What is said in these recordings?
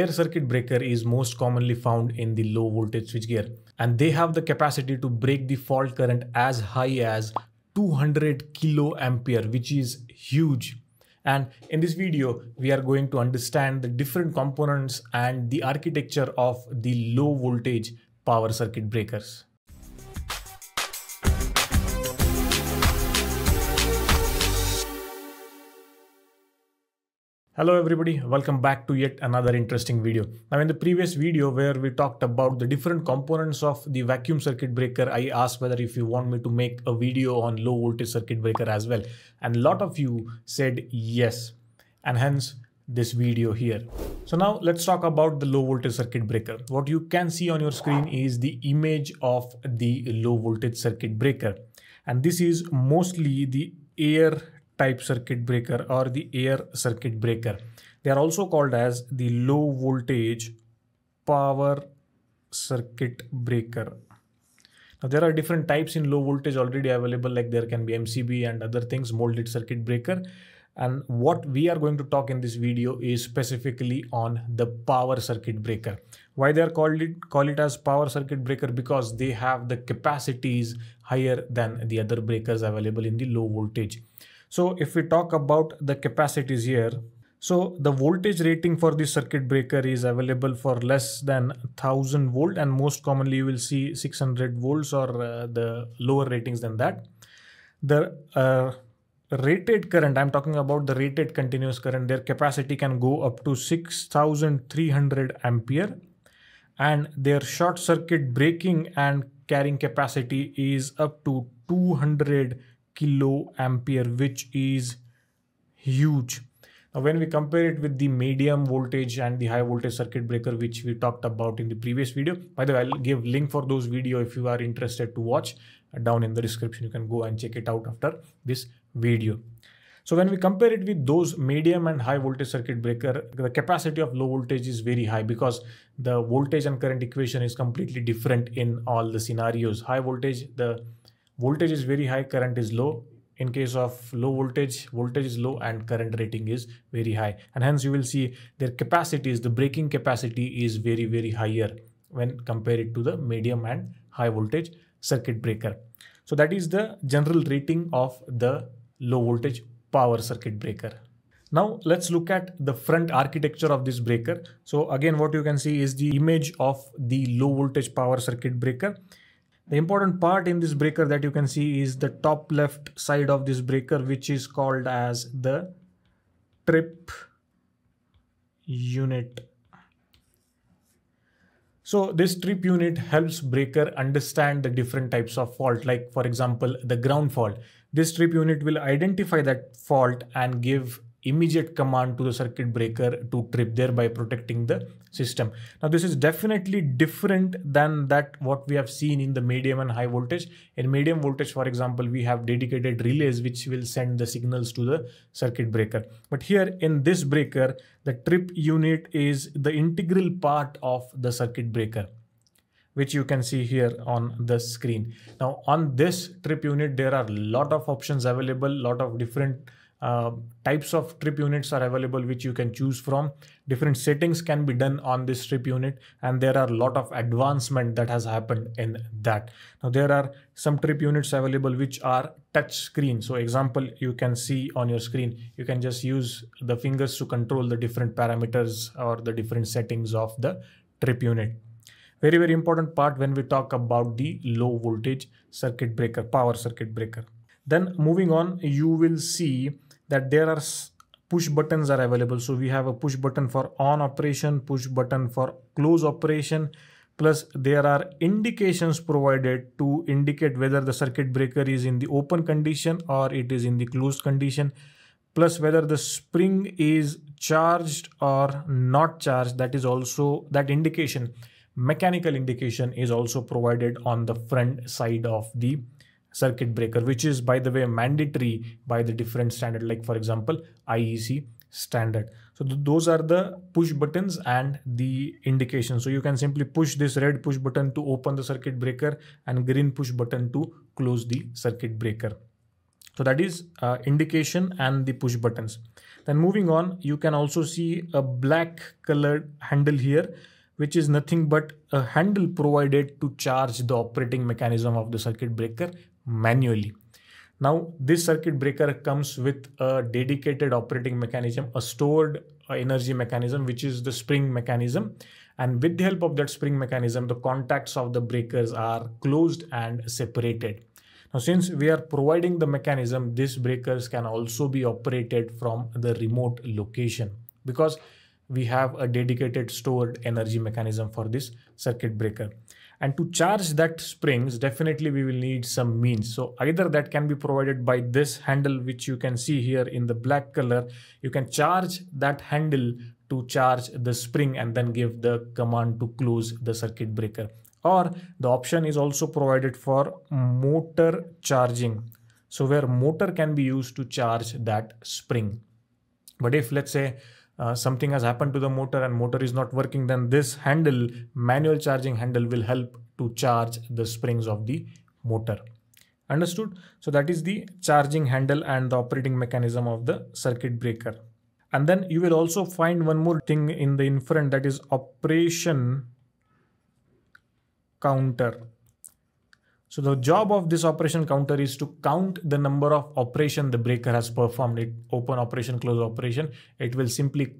air circuit breaker is most commonly found in the low voltage switchgear, and they have the capacity to break the fault current as high as 200 kiloampere, which is huge. And in this video, we are going to understand the different components and the architecture of the low voltage power circuit breakers. Hello everybody, welcome back to yet another interesting video. Now in the previous video where we talked about the different components of the vacuum circuit breaker, I asked whether if you want me to make a video on low voltage circuit breaker as well. And a lot of you said yes, and hence this video here. So now let's talk about the low voltage circuit breaker. What you can see on your screen is the image of the low voltage circuit breaker. And this is mostly the air type circuit breaker or the air circuit breaker. They are also called as the low voltage power circuit breaker. Now there are different types in low voltage already available, like there can be MCB and other things, molded circuit breaker. And what we are going to talk in this video is specifically on the power circuit breaker. Why they are called it as power circuit breaker? Because they have the capacities higher than the other breakers available in the low voltage. So if we talk about the capacities here, so the voltage rating for this circuit breaker is available for less than 1000 volt, and most commonly you will see 600 volts or the lower ratings than that. The rated current, I'm talking about the rated continuous current, their capacity can go up to 6300 ampere, and their short circuit breaking and carrying capacity is up to 200 kilo ampere, which is huge. Now when we compare it with the medium voltage and the high voltage circuit breaker, which we talked about in the previous video, by the way, I'll give link for those video if you are interested to watch down in the description. You can go and check it out after this video. So when we compare it with those medium and high voltage circuit breaker, the capacity of low voltage is very high because the voltage and current equation is completely different in all the scenarios. High voltage, the voltage is very high, current is low. In case of low voltage, voltage is low and current rating is very high. And hence you will see their capacities, the breaking capacity is very, very higher when compared to the medium and high voltage circuit breaker. So that is the general rating of the low voltage power circuit breaker. Now let's look at the front architecture of this breaker. So again, what you can see is the image of the low voltage power circuit breaker. The important part in this breaker that you can see is the top left side of this breaker, which is called as the trip unit. So this trip unit helps breaker understand the different types of fault, like for example, the ground fault. This trip unit will identify that fault and give immediate command to the circuit breaker to trip, thereby protecting the system. Now this is definitely different than that what we have seen in the medium and high voltage. In medium voltage, for example, we have dedicated relays which will send the signals to the circuit breaker. But here in this breaker, the trip unit is the integral part of the circuit breaker, which you can see here on the screen. Now on this trip unit, there are a lot of options available, lot of different types of trip units are available which you can choose from. Different settings can be done on this trip unit, and there are a lot of advancement that has happened in that. Now there are some trip units available which are touch screen. So example, you can see on your screen, you can just use the fingers to control the different parameters or the different settings of the trip unit. Very, very important part when we talk about the low voltage circuit breaker, power circuit breaker. Then moving on, you will see that there are push buttons are available. So we have a push button for on operation, push button for close operation, plus there are indications provided to indicate whether the circuit breaker is in the open condition or it is in the closed condition, plus whether the spring is charged or not charged. That is also, that indication, mechanical indication is also provided on the front side of the circuit breaker, which is by the way mandatory by the different standard, like for example IEC standard. So those are the push buttons and the indication. So you can simply push this red push button to open the circuit breaker and green push button to close the circuit breaker. So that is indication and the push buttons. Then moving on, you can also see a black colored handle here, which is nothing but a handle provided to charge the operating mechanism of the circuit breaker manually. Now this circuit breaker comes with a dedicated operating mechanism, a stored energy mechanism, which is the spring mechanism. And with the help of that spring mechanism, the contacts of the breakers are closed and separated. Now, since we are providing the mechanism, these breakers can also be operated from the remote location because we have a dedicated stored energy mechanism for this circuit breaker. And to charge that springs, definitely we will need some means. So either that can be provided by this handle, which you can see here in the black color. You can charge that handle to charge the spring and then give the command to close the circuit breaker. Or the option is also provided for motor charging. So where motor can be used to charge that spring. But if, let's say, something has happened to the motor and motor is not working, then this handle, manual charging handle, will help to charge the springs of the motor. Understood? So that is the charging handle and the operating mechanism of the circuit breaker. And then you will also find one more thing in the inferent, that is operation counter. So the job of this operation counter is to count the number of operations the breaker has performed. It open operation, close operation. It will simply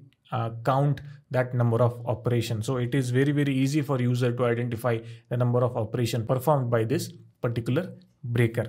count that number of operations. So it is very, very easy for user to identify the number of operations performed by this particular breaker.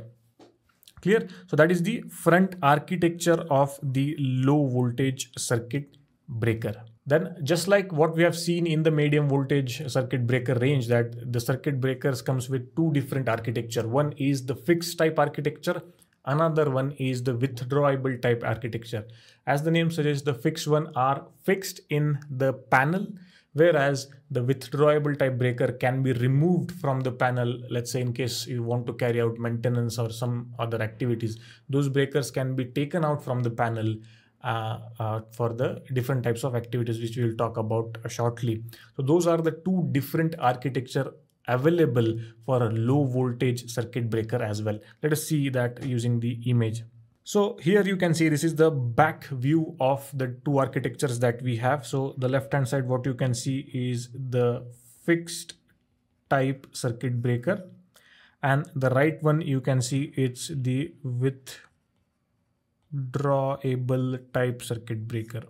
Clear? So that is the front architecture of the low voltage circuit breaker. Then just like what we have seen in the medium voltage circuit breaker range, that the circuit breakers comes with two different architecture. One is the fixed type architecture. Another one is the withdrawable type architecture. As the name suggests, the fixed one are fixed in the panel, whereas the withdrawable type breaker can be removed from the panel. Let's say in case you want to carry out maintenance or some other activities, those breakers can be taken out from the panel for the different types of activities, which we will talk about shortly. So those are the two different architecture available for a low voltage circuit breaker as well. Let us see that using the image. So here you can see this is the back view of the two architectures that we have. So the left hand side, what you can see is the fixed type circuit breaker, and the right one you can see it's the withdrawable type circuit breaker.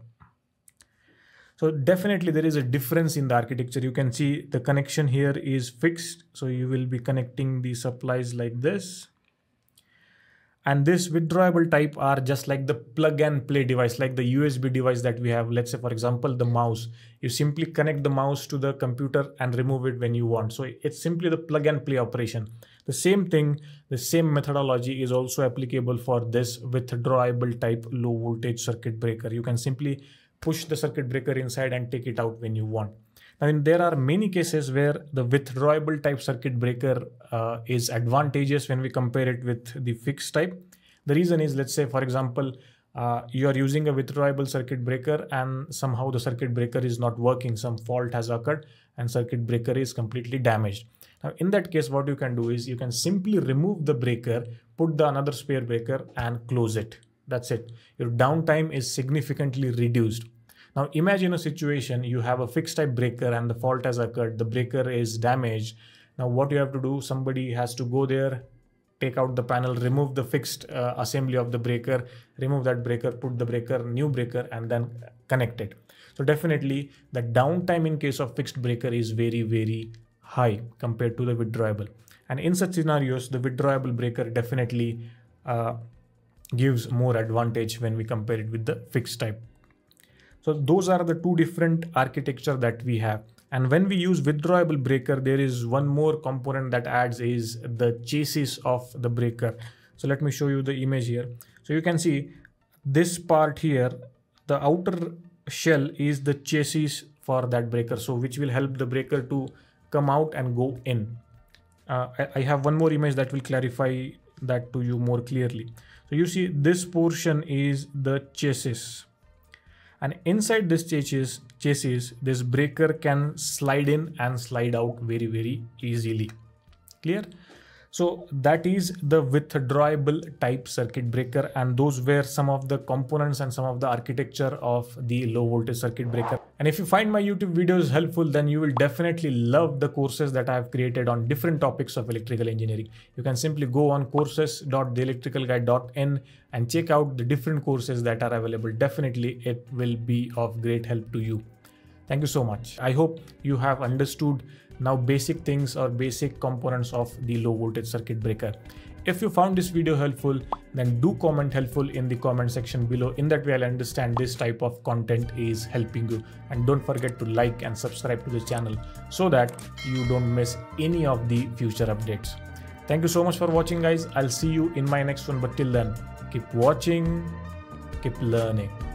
So definitely there is a difference in the architecture. You can see the connection here is fixed, so you will be connecting the supplies like this, and this withdrawable type are just like the plug and play device, like the USB device that we have. Let's say, for example, the mouse. You simply connect the mouse to the computer and remove it when you want. So it's simply the plug and play operation. The same thing, the same methodology is also applicable for this withdrawable type low voltage circuit breaker. You can simply push the circuit breaker inside and take it out when you want. I mean, there are many cases where the withdrawable type circuit breaker is advantageous when we compare it with the fixed type. The reason is, let's say, for example, you are using a withdrawable circuit breaker and somehow the circuit breaker is not working. Some fault has occurred and circuit breaker is completely damaged. Now, in that case, what you can do is you can simply remove the breaker, put the another spare breaker and close it. That's it. Your downtime is significantly reduced. Now imagine a situation, you have a fixed type breaker and the fault has occurred, the breaker is damaged. Now what you have to do, somebody has to go there, take out the panel, remove the fixed assembly of the breaker, remove that breaker, put the breaker, new breaker, and then connect it. So definitely the downtime in case of fixed breaker is very, very high compared to the withdrawable. And in such scenarios, the withdrawable breaker definitely gives more advantage when we compare it with the fixed type. So those are the two different architecture that we have. And when we use withdrawable breaker, there is one more component that adds is the chassis of the breaker. So let me show you the image here. So you can see this part here, the outer shell is the chassis for that breaker. So which will help the breaker to come out and go in. I have one more image that will clarify that to you more clearly. So you see this portion is the chassis. And inside this chassis, this breaker can slide in and slide out very, very easily. Clear? So that is the withdrawable type circuit breaker, and those were some of the components and some of the architecture of the low voltage circuit breaker. And if you find my YouTube videos helpful, then you will definitely love the courses that I have created on different topics of electrical engineering. You can simply go on courses.theelectricalguy.in and check out the different courses that are available. Definitely it will be of great help to you. Thank you so much. I hope you have understood now basic things or basic components of the low voltage circuit breaker. If you found this video helpful, then do comment helpful in the comment section below. In that way, I'll understand this type of content is helping you. And don't forget to like and subscribe to the channel so that you don't miss any of the future updates. Thank you so much for watching, guys. I'll see you in my next one. But till then, keep watching, keep learning.